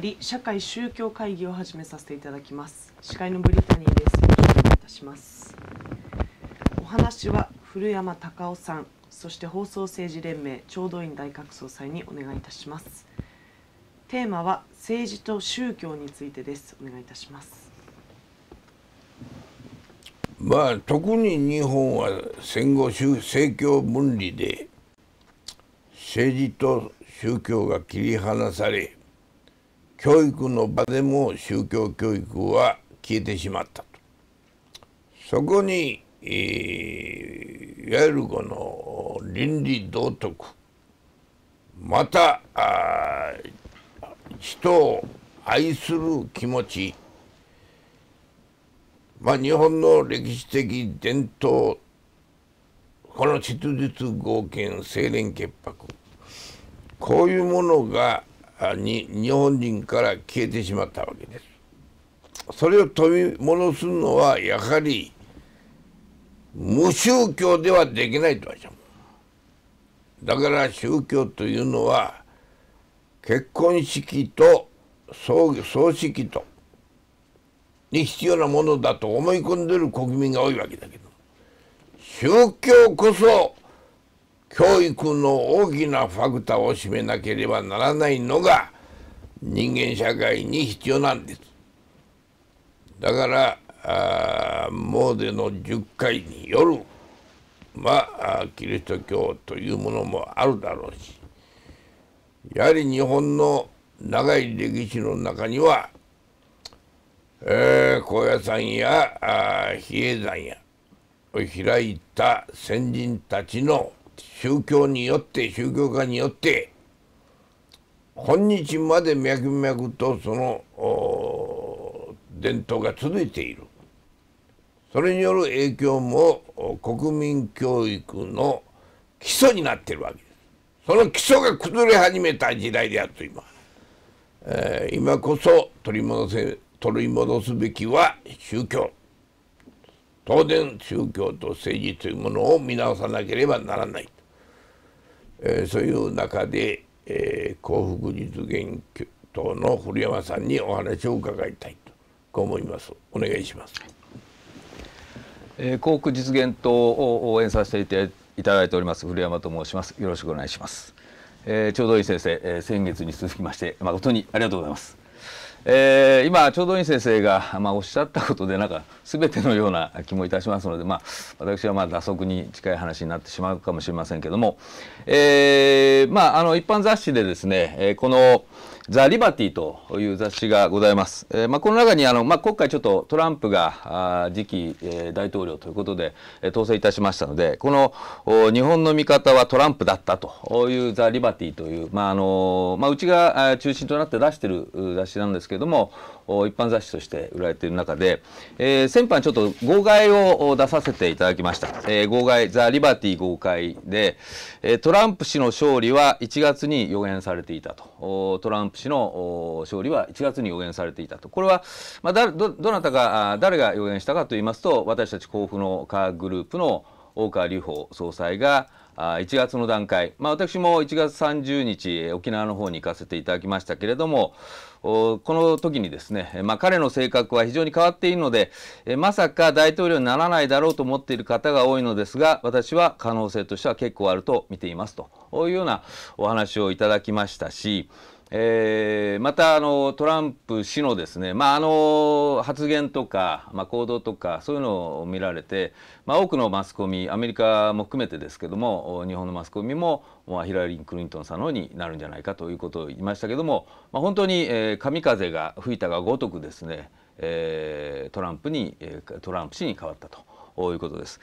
り社会宗教会議を始めさせていただきます。司会のブリタニーです。よろしくお願いいたします。お話は古山孝雄さん、そして放送政治連盟聴導員大学総裁にお願いいたします。テーマは政治と宗教についてです。お願いいたします。まあ特に日本は戦後政教分離で政治と宗教が切り離され、教育の場でも宗教教育は消えてしまったと。そこに、いわゆるこの倫理道徳、また人を愛する気持ち、まあ、日本の歴史的伝統、この秩序合憲、清廉潔白、こういうものが日本人から消えてしまったわけです。それを取り戻すのはやはり無宗教ではできないとは言う。だから宗教というのは結婚式と葬式とに必要なものだと思い込んでる国民が多いわけだけど、宗教こそ教育の大きなファクターを占めなければならないのが人間社会に必要なんです。だからモーデの10回によるキリスト教というものもあるだろうし、やはり日本の長い歴史の中には高野山や比叡山やを開いた先人たちの宗教家によって今日まで脈々とその伝統が続いている。それによる影響も国民教育の基礎になっているわけです。その基礎が崩れ始めた時代であると今、今こそ取り戻すべきは宗教。当然宗教と政治というものを見直さなければならない、そういう中で、幸福実現党の古山さんにお話を伺いたいとこう思います。お願いします。幸福実現党を応援させていただいております古山と申します。よろしくお願いします。ちょうどいい先生、先月に続きまして誠にありがとうございます。今ちょうどいい先生が、おっしゃったことでなんか全てのような気もいたしますので、私は打足に近い話になってしまうかもしれませんけども、一般雑誌でですねこの「ザ・リバティ」という雑誌がございます。この中に今回ちょっとトランプが次期大統領ということで当選いたしましたので、この「日本の味方はトランプだった」という「ザ・リバティ」という、うちが中心となって出してる雑誌なんですけども、一般雑誌として売られている中で、先般ちょっと号外を出させていただきました。号外ザ・リバティ号外で、トランプ氏の勝利は1月に予言されていたと、トランプ氏の勝利は1月に予言されていたと。これは、誰が予言したかと言いますと、私たち幸福の科学グループの大川隆法総裁が1月の段階、私も1月30日沖縄の方に行かせていただきましたけれども、この時にですね、彼の性格は非常に変わっているので、まさか大統領にならないだろうと思っている方が多いのですが、私は可能性としては結構あると見ていますというようなお話をいただきましたし、またトランプ氏のですね、発言とか、行動とかそういうのを見られて、多くのマスコミ、アメリカも含めてですけども日本のマスコミもヒラリー・クリントンさんの方になるんじゃないかということを言いましたけども、本当に神風が吹いたがごとくですね、トランプ氏に変わったと。いうことです。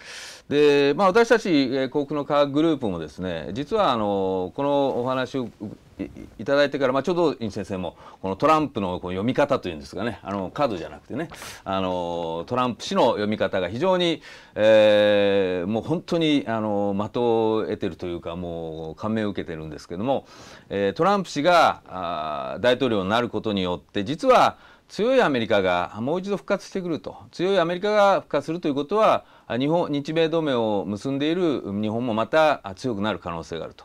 で、私たち幸福の科学グループもですね、実はこのお話をいただいてから、ちょうどいい先生もこのトランプの読み方というんですかね、カードじゃなくてね、トランプ氏の読み方が非常に、もう本当に的を得てるというか、もう感銘を受けてるんですけども、トランプ氏が大統領になることによって実は強いアメリカがもう一度復活してくると、強いアメリカが復活するということは日米同盟を結んでいる日本もまた強くなる可能性があると、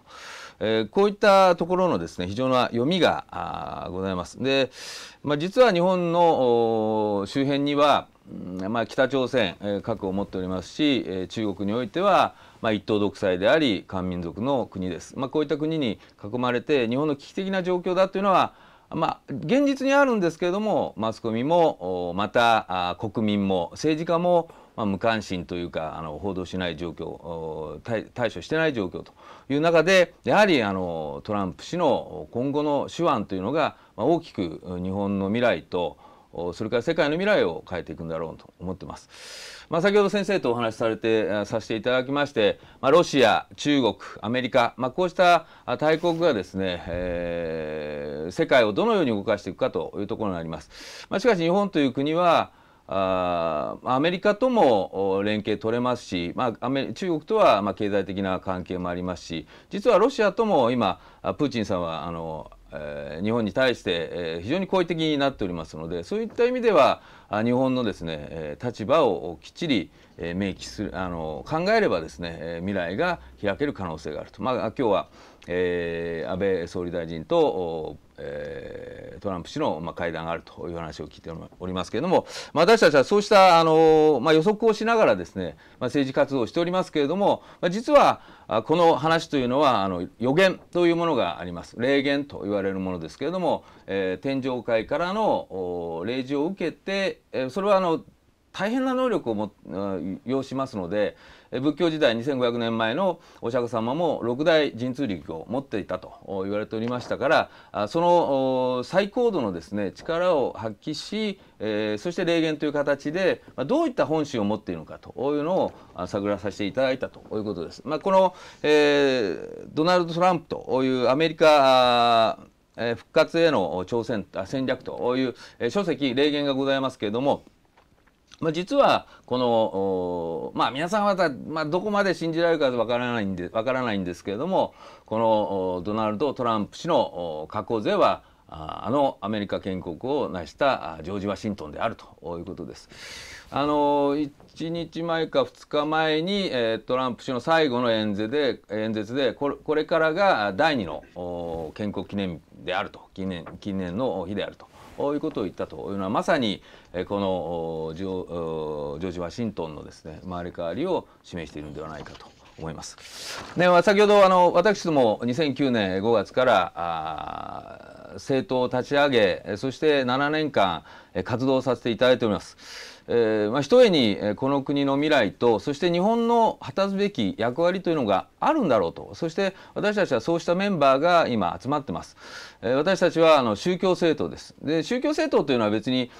こういったところのですね非常な読みがございます。で、実は日本の周辺には、北朝鮮核を持っておりますし、中国においては一党独裁であり漢民族の国です。こういった国に囲まれて日本の危機的な状況だというのは現実にあるんですけれども、マスコミもまた国民も政治家も無関心というか報道しない状況、対処してない状況という中で、やはりトランプ氏の今後の手腕というのが大きく日本の未来とそれから世界の未来を変えていくんだろうと思ってます。先ほど先生とお話しさせていただきまして、ロシア、中国、アメリカ、こうした大国がですね、世界をどのように動かしていくかというところになります。しかし日本という国はアメリカとも連携取れますし、中国とは経済的な関係もありますし、実はロシアとも今プーチンさんは日本に対して非常に好意的になっておりますので、そういった意味では日本のですね立場をきっちり明記する考えればですね未来が開ける可能性があると。今日は安倍総理大臣とトランプ氏の会談があるという話を聞いておりますけれども、私たちはそうした予測をしながらですね政治活動をしておりますけれども、実はこの話というのは予言というものがあります。霊言と言われるものですけれども、天上界からの霊示を受けて、それは大変な能力を要しますので、仏教時代2500年前のお釈迦様も六大神通力を持っていたと言われておりましたから、その最高度のですね力を発揮し、そして霊言という形でどういった本心を持っているのかというのを探らさせていただいたということです。このドナルド・トランプというアメリカ復活への挑戦戦略という書籍、霊言がございますけれども、実はこの皆さんはどこまで信じられるかわからないんですけれども、このドナルド・トランプ氏の過去勢はアメリカ建国を成したジョージ・ワシントンであるということです。1日前か2日前にトランプ氏の最後の演説で、これからが第2の建国記念日であると、記念の日であると。こういうことを言ったというのは、まさにこのジョージ・ワシントンのですね回り変わりを示しているのではないかと思います。で、先ほど私ども2009年5月から政党を立ち上げ、そして7年間活動させていただいております。ひとえにこの国の未来と、そして日本の果たすべき役割というのがあるんだろうと、そして私たちはそうしたメンバーが今集まってます。私たちは宗教政党です。で、宗教政党というのは別に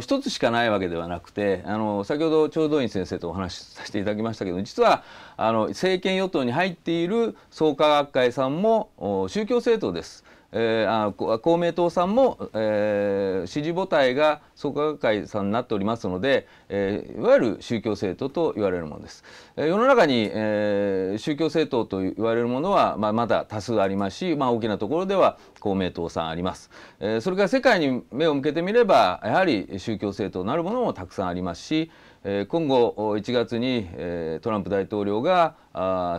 一つしかないわけではなくて、先ほど調度員先生とお話しさせていただきましたけど、実は政権与党に入っている創価学会さんも宗教政党です。公明党さんも、支持母体が創価学会さんになっておりますので、いわゆる宗教政党と言われるものです。世の中に、宗教政党と言われるものは、まだ多数ありますし、大きなところでは公明党さんあります。それから世界に目を向けてみれば、やはり宗教政党なるものもたくさんありますし、今後1月にトランプ大統領が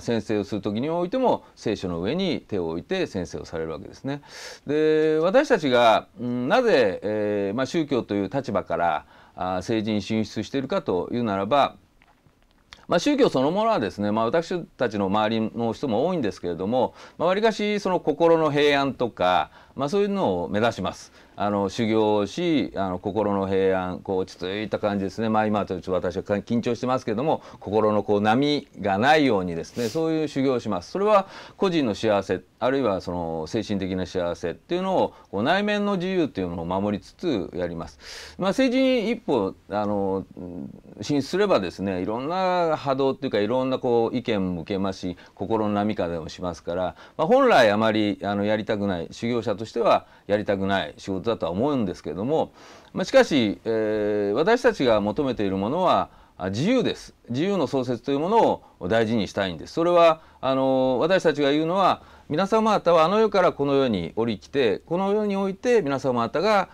宣誓をする時においても聖書の上に手を置いて宣誓をされるわけですね。で、私たちがなぜ、宗教という立場から政治に進出しているかというならば、宗教そのものはですね、私たちの周りの人も多いんですけれども、わりかしその心の平安とか、そういうのを目指します。修行をし、心の平安、こう落ち着いた感じですね。今ちょっと私は緊張してますけれども、心の波がないようにですね、そういう修行をします。それは個人の幸せ、あるいは精神的な幸せっていうのを、内面の自由っていうのを守りつつやります。政治に一歩進出すればですね、いろんな波動っていうか、いろんな意見も受けますし、心の波風もしますから、本来あまりやりたくない修行者としてはやりたくない仕事だとは思うんですけれども、しかし、私たちが求めているものは自由です。自由の創設というものを大事にしたいんです。それは私たちが言うのは、皆様方は世からこの世に降りきて、この世において皆様方が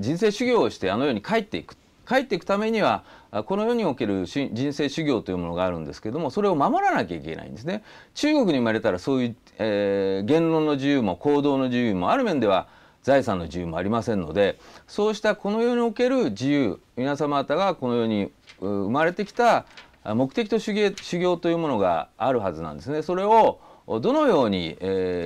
人生修行をして世に帰っていく。帰っていくためにはこの世における人生修行というものがあるんですけども、それを守らなきゃいけないんですね。中国に生まれたらそういう、言論の自由も行動の自由もある面では財産の自由もありませんので、そうしたこの世における自由、皆様方がこの世に生まれてきた目的と修行というものがあるはずなんですね。それをどのように、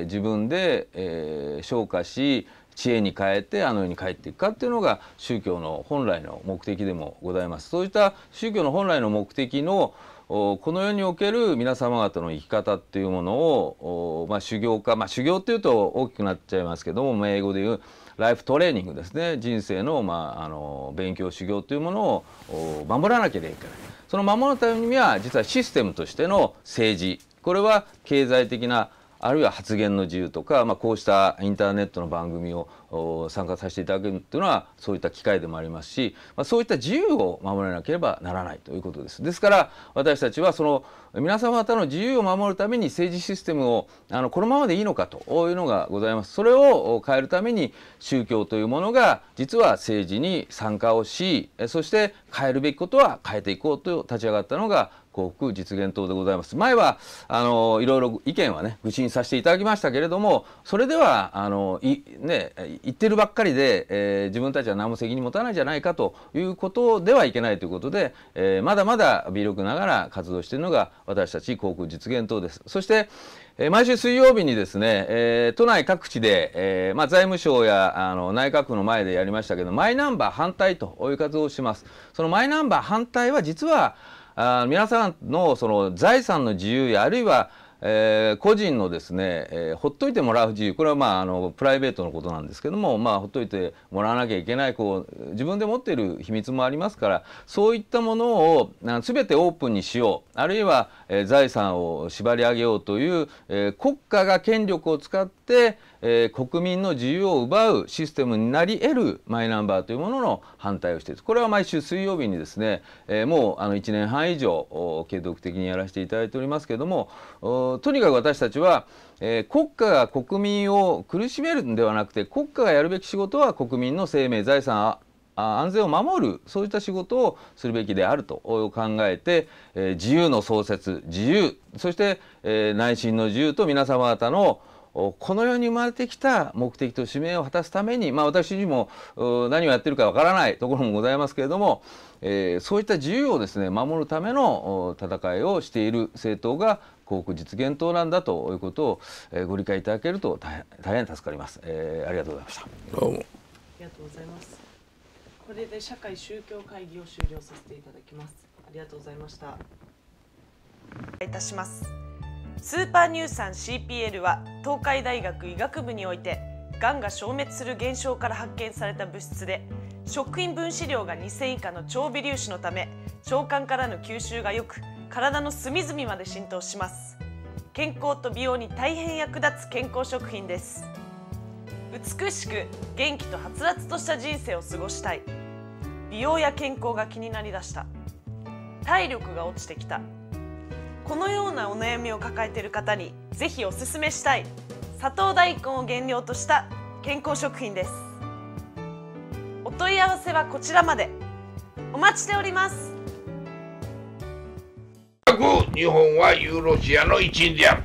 自分で、昇華し知恵に変えてあの世に帰っていくかっていうのが宗教の本来の目的でもございます。そうした宗教の本来の目的のこの世における皆様方の生き方っていうものを、修行か、修行っていうと大きくなっちゃいますけども、英語で言うライフトレーニングですね。人生の、勉強修行というものを守らなければいけない。その守るためには実はシステムとしての政治、これは経済的なあるいは発言の自由とか、こうしたインターネットの番組を参加させていただけるというのはそういった機会でもありますし、そういった自由を守らなければならないということです。ですから私たちはその皆様方の自由を守るために政治システムをこのままでいいのかというのがございます。それを変えるために宗教というものが実は政治に参加をし、そして変えるべきことは変えていこうと立ち上がったのが幸福実現党でございます。前はいろいろ意見はね愚痴にさせていただきましたけれども、それでは言ってるばっかりで、自分たちは何も責任持たないじゃないかということではいけないということで、まだまだ微力ながら活動しているのが私たち幸福実現党です。そして毎週水曜日にですね、都内各地で、財務省や内閣府の前でやりましたけど、マイナンバー反対という活動をします。そのマイナンバー反対は実は皆さんのその財産の自由やあるいは個人のですね、ほっといてもらう自由、これはプライベートのことなんですけども、ほっといてもらわなきゃいけない自分で持っている秘密もありますから、そういったものを全てオープンにしよう、あるいは、財産を縛り上げようという、国家が権力を使って、国民の自由を奪うシステムになり得るマイナンバーというものの反対をしている。これは毎週水曜日にですね、もう1年半以上継続的にやらせていただいておりますけれども、とにかく私たちは、国家が国民を苦しめるんではなくて、国家がやるべき仕事は国民の生命財産安全を守る、そういった仕事をするべきであると考えて、自由の創設、自由、そして、内心の自由と皆様方のこの世に生まれてきた目的と使命を果たすために、私にも何をやってるかわからないところもございますけれども、そういった自由をですね守るための戦いをしている政党が幸福実現党なんだということをご理解いただけると大変助かります。ありがとうございました。どうもありがとうございます。これで社会宗教会議を終了させていただきます。ありがとうございました。いたします。スーパー乳酸 CPL は東海大学医学部においてがんが消滅する現象から発見された物質で、食品分子量が2000以下の超微粒子のため腸管からの吸収がよく、体の隅々まで浸透します。健康と美容に大変役立つ健康食品です。美しく元気とはつらつとした人生を過ごしたい。美容や健康が気になりだした。体力が落ちてきた。このようなお悩みを抱えている方にぜひおすすめしたい砂糖大根を原料とした健康食品です。お問い合わせはこちらまでお待ちしております。日本はユーロシアの一員である。